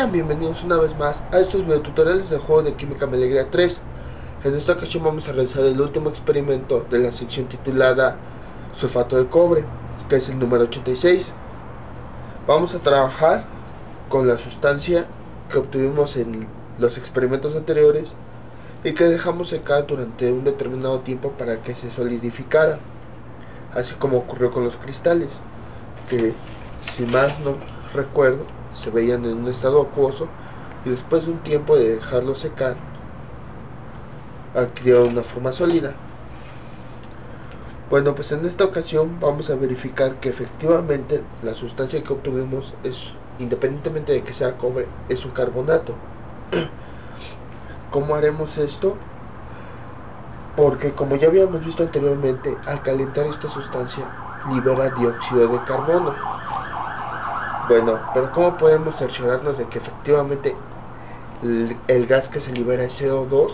Sean bienvenidos una vez más a estos videotutoriales del juego de química Mi Alegría 3. En esta ocasión vamos a realizar el último experimento de la sección titulada sulfato de cobre, que es el número 86. Vamos a trabajar con la sustancia que obtuvimos en los experimentos anteriores y que dejamos secar durante un determinado tiempo para que se solidificara, así como ocurrió con los cristales, que si más no recuerdo se veían en un estado acuoso y después de un tiempo de dejarlo secar adquirieron una forma sólida. Bueno, pues en esta ocasión vamos a verificar que efectivamente la sustancia que obtuvimos es, independientemente de que sea cobre, es un carbonato. ¿Cómo haremos esto? Porque como ya habíamos visto anteriormente, al calentar esta sustancia libera dióxido de carbono. Bueno, pero ¿cómo podemos cerciorarnos de que efectivamente el gas que se libera es CO2?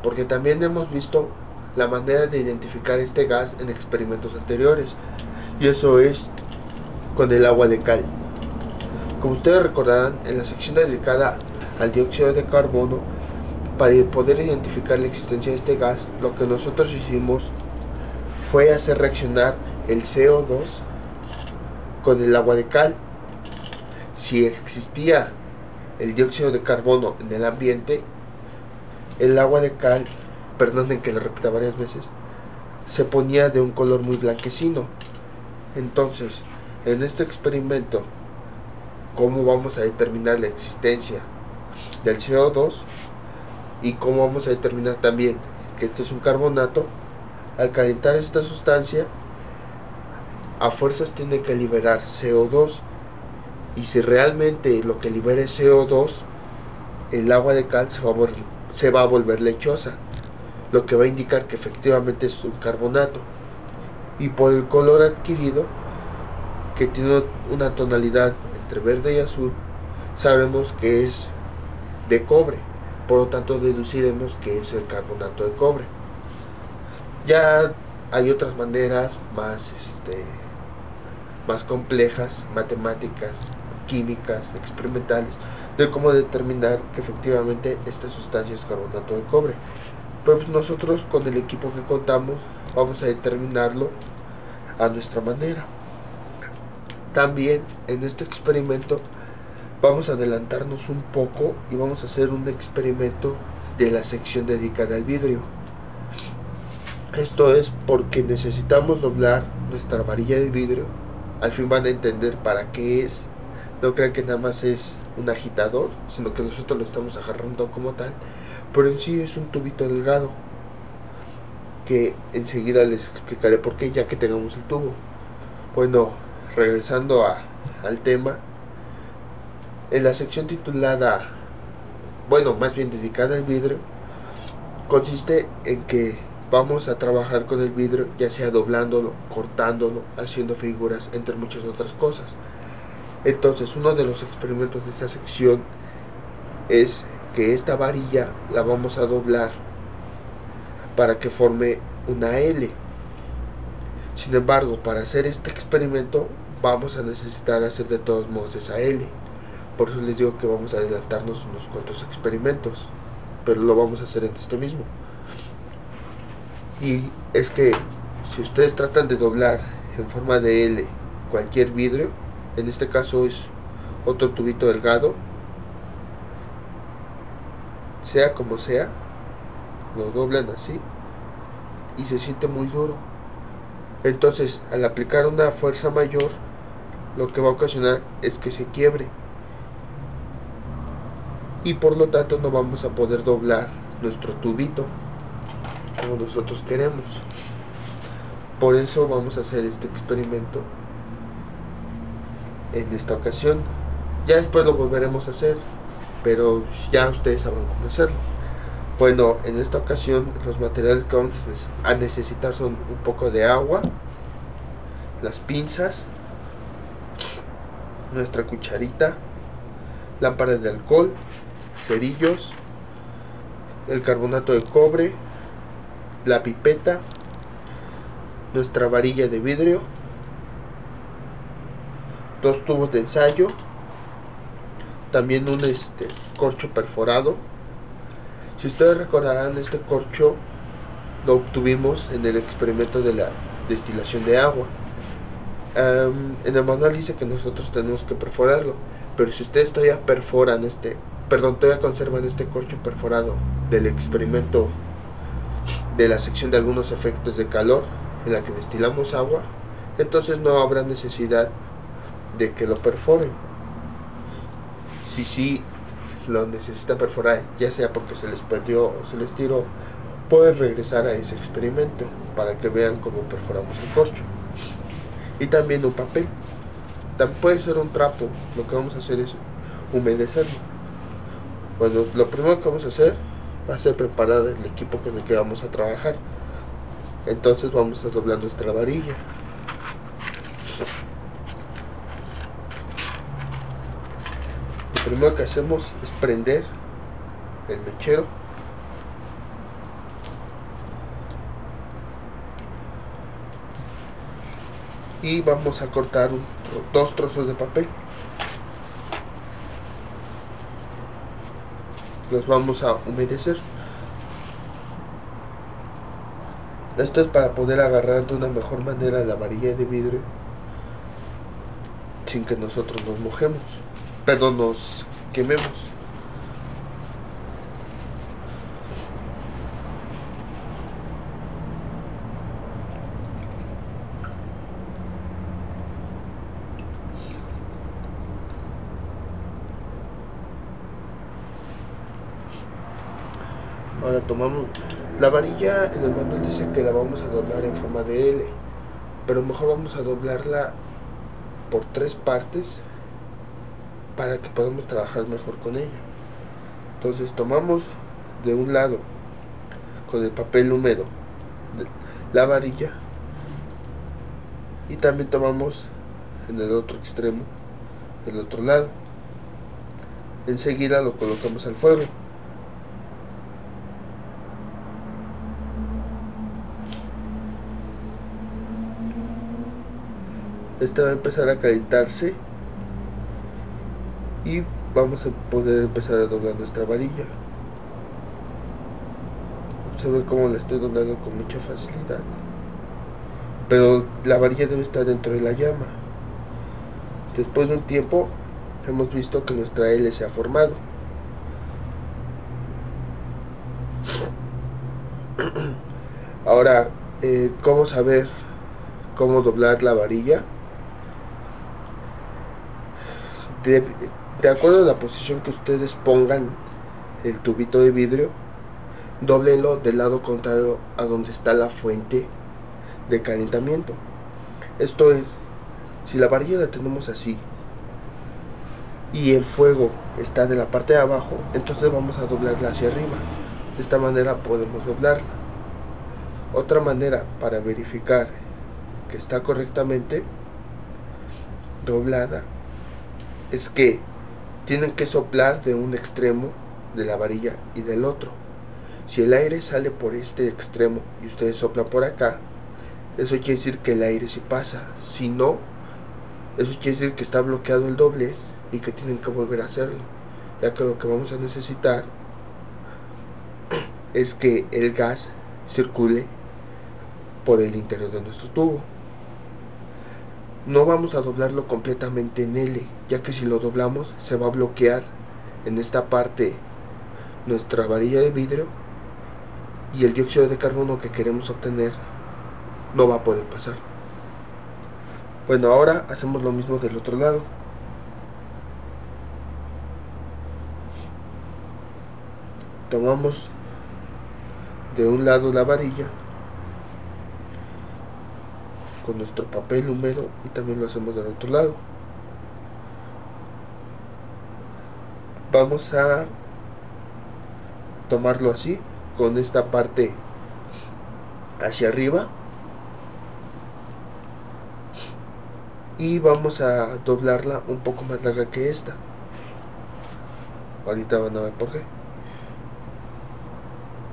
Porque también hemos visto la manera de identificar este gas en experimentos anteriores, y eso es con el agua de cal. Como ustedes recordarán, en la sección dedicada al dióxido de carbono, para poder identificar la existencia de este gas, lo que nosotros hicimos fue hacer reaccionar el CO2 con el agua de cal. Si existía el dióxido de carbono en el ambiente, el agua de cal, perdonen que lo repita varias veces, se ponía de un color muy blanquecino. Entonces, en este experimento, ¿cómo vamos a determinar la existencia del CO2? Y cómo vamos a determinar también que este es un carbonato. Al calentar esta sustancia, a fuerzas tiene que liberar CO2, y si realmente lo que libera es CO2, el agua de cal se va a volver lechosa, lo que va a indicar que efectivamente es un carbonato, y por el color adquirido, que tiene una tonalidad entre verde y azul, sabemos que es de cobre. Por lo tanto, deduciremos que es el carbonato de cobre. Ya hay otras maneras más complejas, matemáticas, químicas, experimentales, de cómo determinar que efectivamente esta sustancia es carbonato de cobre. Pues nosotros, con el equipo que contamos, vamos a determinarlo a nuestra manera. También en este experimento vamos a adelantarnos un poco y vamos a hacer un experimento de la sección dedicada al vidrio. Esto es porque necesitamos doblar nuestra varilla de vidrio. Al fin van a entender para qué es. No crean que nada más es un agitador, sino que nosotros lo estamos agarrando como tal, pero en sí es un tubito delgado, que enseguida les explicaré por qué, ya que tengamos el tubo. Bueno, regresando al tema, en la sección titulada, bueno, más bien dedicada al vidrio, consiste en que vamos a trabajar con el vidrio, ya sea doblándolo, cortándolo, haciendo figuras, entre muchas otras cosas. Entonces, uno de los experimentos de esta sección es que esta varilla la vamos a doblar para que forme una L. Sin embargo, para hacer este experimento vamos a necesitar hacer de todos modos esa L. Por eso les digo que vamos a adelantarnos unos cuantos experimentos, pero lo vamos a hacer en este mismo. Y es que si ustedes tratan de doblar en forma de L cualquier vidrio, en este caso es otro tubito delgado, sea como sea, lo doblan así y se siente muy duro. Entonces, al aplicar una fuerza mayor, lo que va a ocasionar es que se quiebre, y por lo tanto no vamos a poder doblar nuestro tubito como nosotros queremos. Por eso vamos a hacer este experimento en esta ocasión. Ya después lo volveremos a hacer, pero ya ustedes sabrán cómo hacerlo. Bueno, en esta ocasión los materiales que vamos a necesitar son un poco de agua, las pinzas, nuestra cucharita, lámpara de alcohol, cerillos, el carbonato de cobre, la pipeta, nuestra varilla de vidrio, dos tubos de ensayo, también un corcho perforado. Si ustedes recordarán, este corcho lo obtuvimos en el experimento de la destilación de agua. En el manual dice que nosotros tenemos que perforarlo, pero si ustedes todavía perforan todavía conservan este corcho perforado del experimento de la sección de algunos efectos de calor en la que destilamos agua, entonces no habrá necesidad de que lo perforen. Si sí lo necesita perforar, ya sea porque se les perdió o se les tiró, pueden regresar a ese experimento para que vean cómo perforamos el corcho. Y también un papel, también puede ser un trapo. Lo que vamos a hacer es humedecerlo. Bueno, lo primero que vamos a hacer va a ser preparar el equipo con el que vamos a trabajar. Entonces vamos a doblar nuestra varilla. Lo primero que hacemos es prender el mechero. Y vamos a cortar dos trozos de papel. Los vamos a humedecer. Esto es para poder agarrar de una mejor manera la varilla de vidrio sin que nosotros nos mojemos, perdón, nos quememos. Ahora tomamos la varilla, en el manual dice que la vamos a doblar en forma de L, pero mejor vamos a doblarla por tres partes para que podamos trabajar mejor con ella. Entonces tomamos de un lado con el papel húmedo la varilla y también tomamos en el otro extremo el otro lado. Enseguida lo colocamos al fuego. Este va a empezar a calentarse y vamos a poder empezar a doblar nuestra varilla. Observen cómo la estoy doblando con mucha facilidad, pero la varilla debe estar dentro de la llama. Después de un tiempo hemos visto que nuestra L se ha formado. Ahora, ¿cómo saber cómo doblar la varilla? De acuerdo a la posición que ustedes pongan el tubito de vidrio, dóblenlo del lado contrario a donde está la fuente de calentamiento. Esto es, si la varilla la tenemos así y el fuego está de la parte de abajo, entonces vamos a doblarla hacia arriba. De esta manera podemos doblarla. Otra manera para verificar que está correctamente doblada es que tienen que soplar de un extremo de la varilla y del otro. Si el aire sale por este extremo y ustedes soplan por acá, eso quiere decir que el aire sí pasa. Si no, eso quiere decir que está bloqueado el doblez y que tienen que volver a hacerlo, ya que lo que vamos a necesitar es que el gas circule por el interior de nuestro tubo. No vamos a doblarlo completamente en L, ya que si lo doblamos se va a bloquear en esta parte nuestra varilla de vidrio y el dióxido de carbono que queremos obtener no va a poder pasar. Bueno, ahora hacemos lo mismo del otro lado. Tomamos de un lado la varilla con nuestro papel húmedo y también lo hacemos del otro lado. Vamos a tomarlo así, con esta parte hacia arriba, y vamos a doblarla un poco más larga que esta. Ahorita van a ver por qué.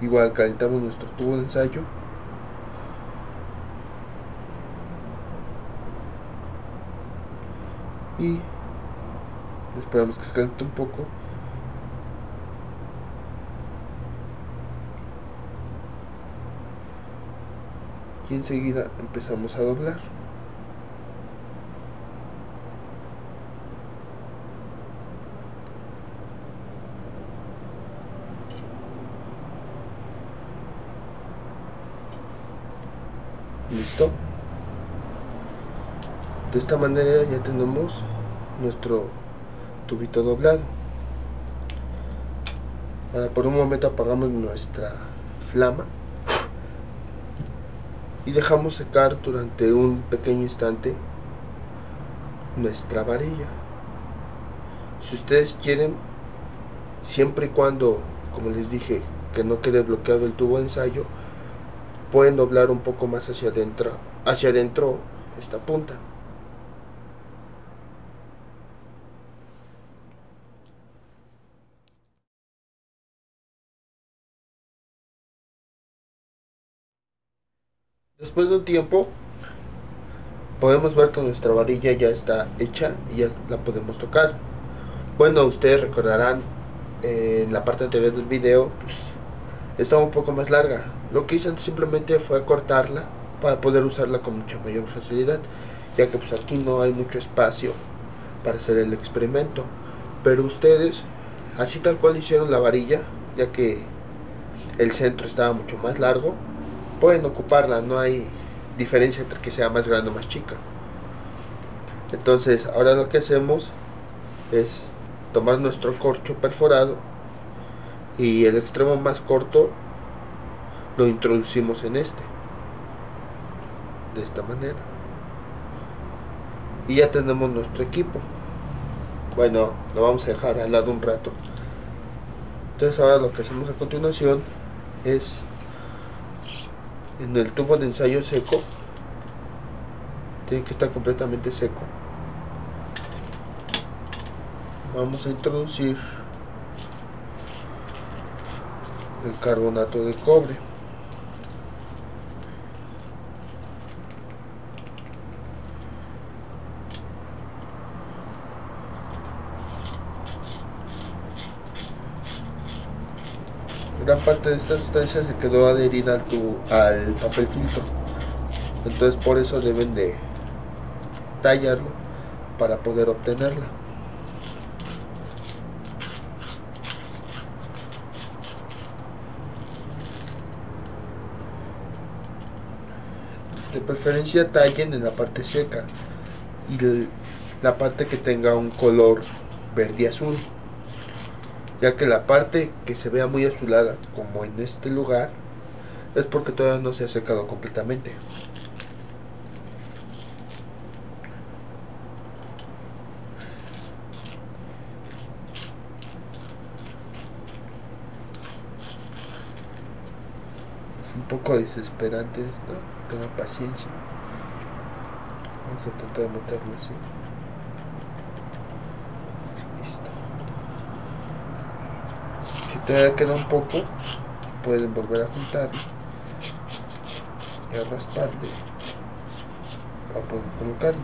Igual calentamos nuestro tubo de ensayo. Y Esperamos que se caliente un poco. Y enseguida empezamos a doblar. Listo. De esta manera ya tenemos nuestro tubito doblado. Ahora por un momento apagamos nuestra flama y dejamos secar durante un pequeño instante nuestra varilla. Si ustedes quieren, siempre y cuando, como les dije, que no quede bloqueado el tubo de ensayo, pueden doblar un poco más hacia adentro esta punta. Después de un tiempo podemos ver que nuestra varilla ya está hecha y ya la podemos tocar. Bueno, ustedes recordarán en la parte anterior del video, pues, estaba un poco más larga. Lo que hice simplemente fue cortarla para poder usarla con mucha mayor facilidad, ya que pues aquí no hay mucho espacio para hacer el experimento. Pero ustedes, así tal cual hicieron la varilla, ya que el centro estaba mucho más largo, pueden ocuparla, no hay diferencia entre que sea más grande o más chica. Entonces ahora lo que hacemos es tomar nuestro corcho perforado y el extremo más corto lo introducimos en este, de esta manera, y ya tenemos nuestro equipo. Bueno, lo vamos a dejar al lado un rato. Entonces ahora lo que hacemos a continuación es, en el tubo de ensayo seco, tiene que estar completamente seco, vamos a introducir el carbonato de cobre. Gran parte de esta sustancia se quedó adherida al papel filtro, entonces por eso deben de tallarlo para poder obtenerla. De preferencia tallen en la parte seca y la parte que tenga un color verde azul, ya que la parte que se vea muy azulada, como en este lugar, es porque todavía no se ha secado completamente. Es un poco desesperante esto, tengan paciencia. Vamos a tratar de meterlo así. Todavía queda un poco, pueden volver a juntar y a rasparle para poder colocarlo.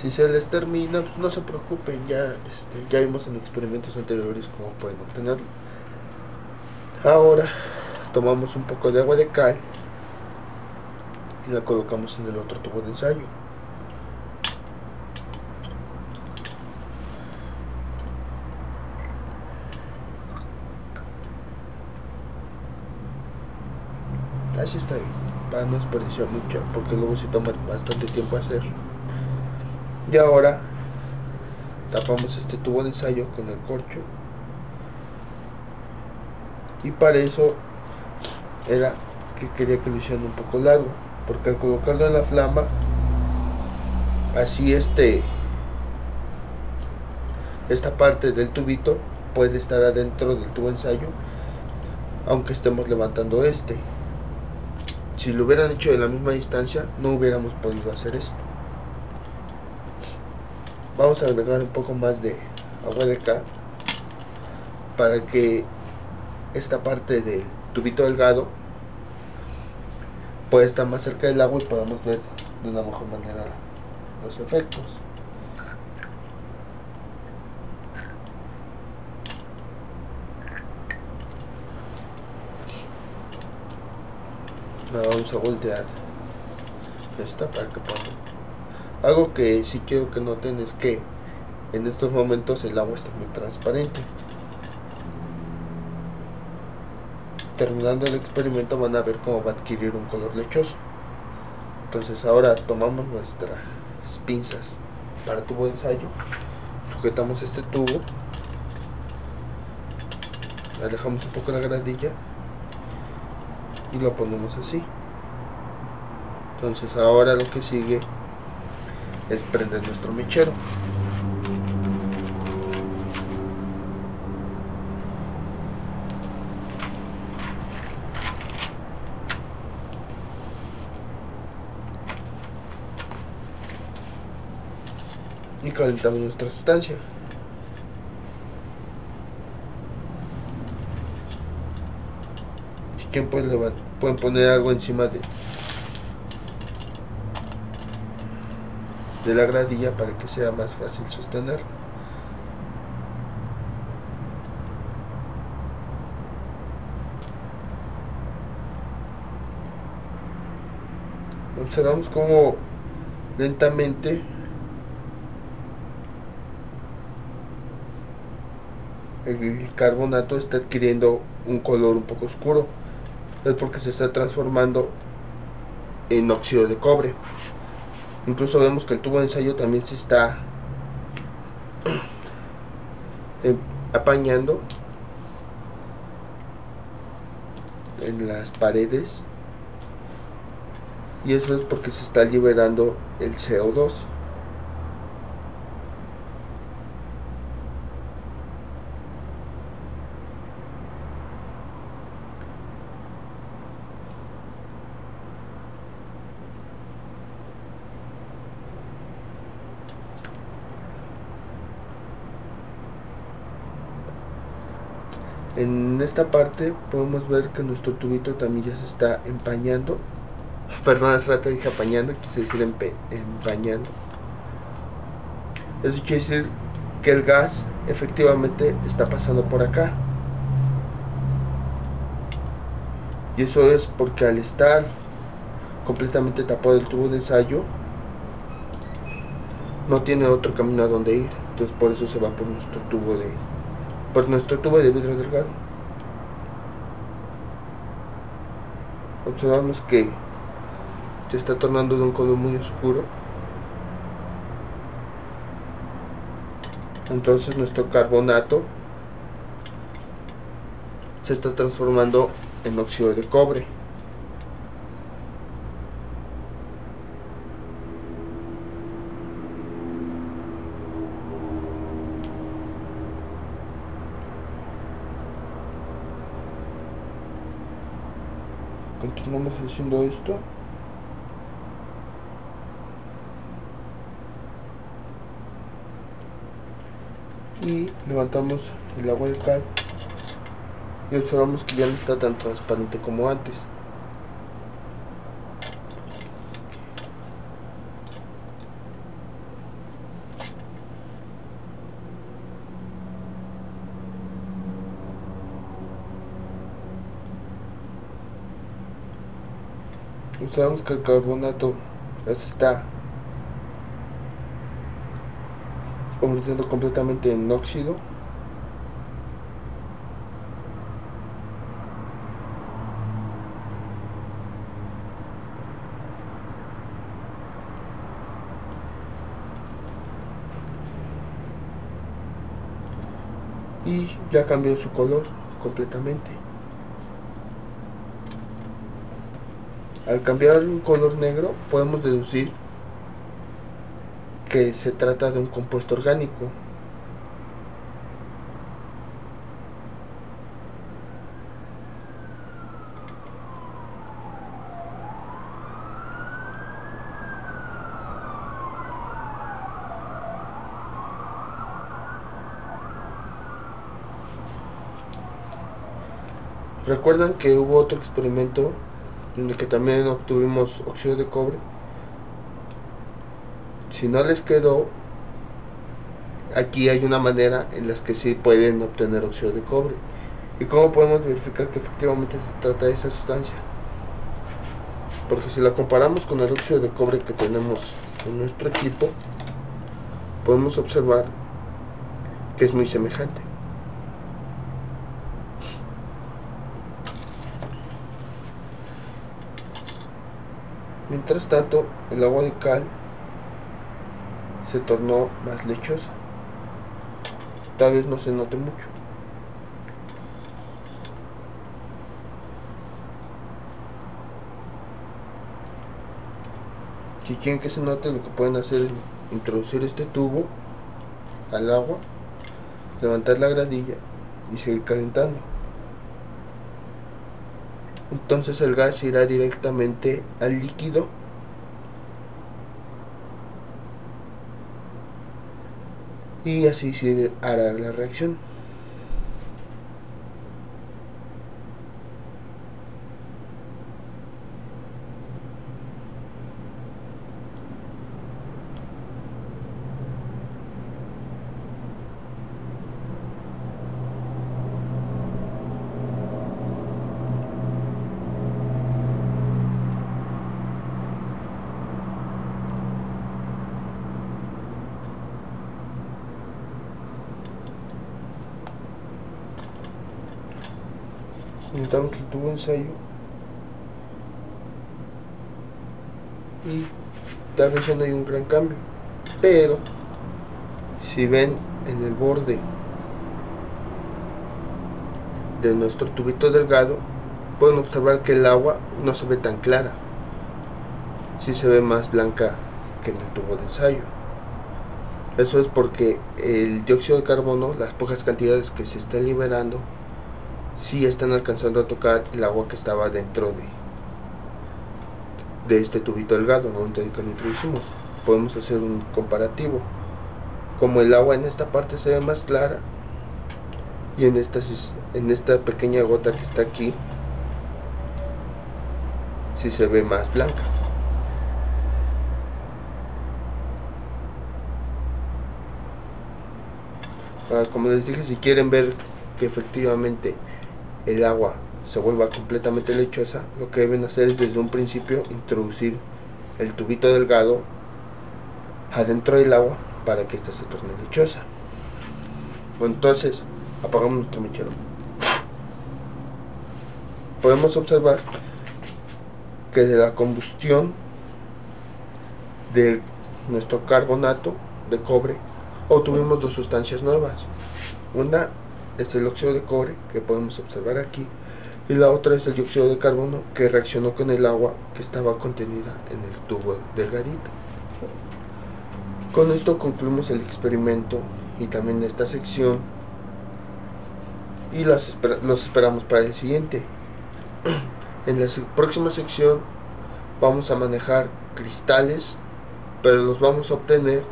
Si se les termina, pues no se preocupen, ya vimos en experimentos anteriores cómo pueden obtenerlo. Ahora tomamos un poco de agua de cal y la colocamos en el otro tubo de ensayo. Así está bien, para no desperdiciar mucho, porque luego se toma bastante tiempo hacer. Y ahora tapamos este tubo de ensayo con el corcho, y para eso era que quería que lo hicieran un poco largo, porque al colocarlo en la flama así esta parte del tubito puede estar adentro del tubo de ensayo aunque estemos levantando este. Si lo hubieran hecho de la misma distancia, no hubiéramos podido hacer esto. Vamos a agregar un poco más de agua de cal para que esta parte del tubito delgado puede estar más cerca del agua y podamos ver de una mejor manera los efectos. La vamos a voltear esta para que podamos. Algo que sí quiero que noten es que en estos momentos el agua está muy transparente. Terminando el experimento van a ver cómo va a adquirir un color lechoso. Entonces ahora tomamos nuestras pinzas para tubo de ensayo, sujetamos este tubo, alejamos un poco la gradilla y lo ponemos así. Entonces ahora lo que sigue es prender nuestro mechero. Y calentamos nuestra sustancia. Si quieren pueden poner algo encima de la gradilla para que sea más fácil sostenerla. Observamos cómo lentamente el carbonato está adquiriendo un color un poco oscuro. Es porque se está transformando en óxido de cobre. Incluso vemos que el tubo de ensayo también se está apañando en las paredes, y eso es porque se está liberando el CO2. En esta parte podemos ver que nuestro tubito también ya se está empañando. Perdón, hace rato dije apañando, quise decir empañando. Eso quiere decir que el gas efectivamente está pasando por acá. Y eso es porque al estar completamente tapado el tubo de ensayo, no tiene otro camino a donde ir. Entonces por eso se va por nuestro tubo de... por nuestro tubo de vidrio delgado. Observamos que se está tornando de un color muy oscuro. Entonces nuestro carbonato se está transformando en óxido de cobre. Continuamos haciendo esto. Y levantamos el agua del cal. Y observamos que ya no está tan transparente como antes. Observamos que el carbonato ya se está convirtiendo completamente en óxido. Y ya cambió su color completamente. Al cambiar un color negro podemos deducir que se trata de un compuesto orgánico. Recuerdan que hubo otro experimento donde que también obtuvimos óxido de cobre. Si no les quedó, aquí hay una manera en las que sí pueden obtener óxido de cobre. ¿Y cómo podemos verificar que efectivamente se trata de esa sustancia? Porque si la comparamos con el óxido de cobre que tenemos en nuestro equipo, podemos observar que es muy semejante. Mientras tanto, el agua de cal se tornó más lechosa. Tal vez no se note mucho. Si quieren que se note, lo que pueden hacer es introducir este tubo al agua, levantar la gradilla y seguir calentando. Entonces el gas irá directamente al líquido y así se hará la reacción. Montamos el tubo de ensayo y tal vez no hay un gran cambio, pero si ven en el borde de nuestro tubito delgado, pueden observar que el agua no se ve tan clara, sí se ve más blanca que en el tubo de ensayo. Eso es porque el dióxido de carbono, las pocas cantidades que se están liberando, sí están alcanzando a tocar el agua que estaba dentro de este tubito delgado, ¿no? Entonces, que lo introducimos, podemos hacer un comparativo. Como el agua en esta parte se ve más clara y en esta pequeña gota que está aquí sí se ve más blanca. Ahora, como les dije, si quieren ver que efectivamente el agua se vuelva completamente lechosa, lo que deben hacer es desde un principio introducir el tubito delgado adentro del agua para que ésta se torne lechosa. Bueno, entonces apagamos nuestro mechero. Podemos observar que de la combustión de nuestro carbonato de cobre obtuvimos dos sustancias nuevas. Una es el óxido de cobre, que podemos observar aquí, y la otra es el dióxido de carbono, que reaccionó con el agua que estaba contenida en el tubo delgadito. Con esto concluimos el experimento y también esta sección, y los esperamos para el siguiente. En la próxima sección vamos a manejar cristales, pero los vamos a obtener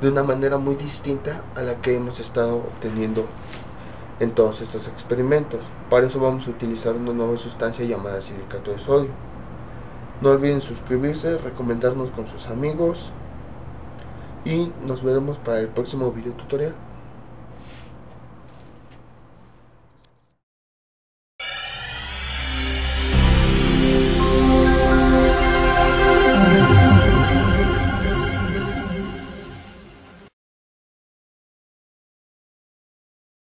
de una manera muy distinta a la que hemos estado obteniendo en todos estos experimentos. Para eso vamos a utilizar una nueva sustancia llamada silicato de sodio. No olviden suscribirse, recomendarnos con sus amigos y nos veremos para el próximo video tutorial.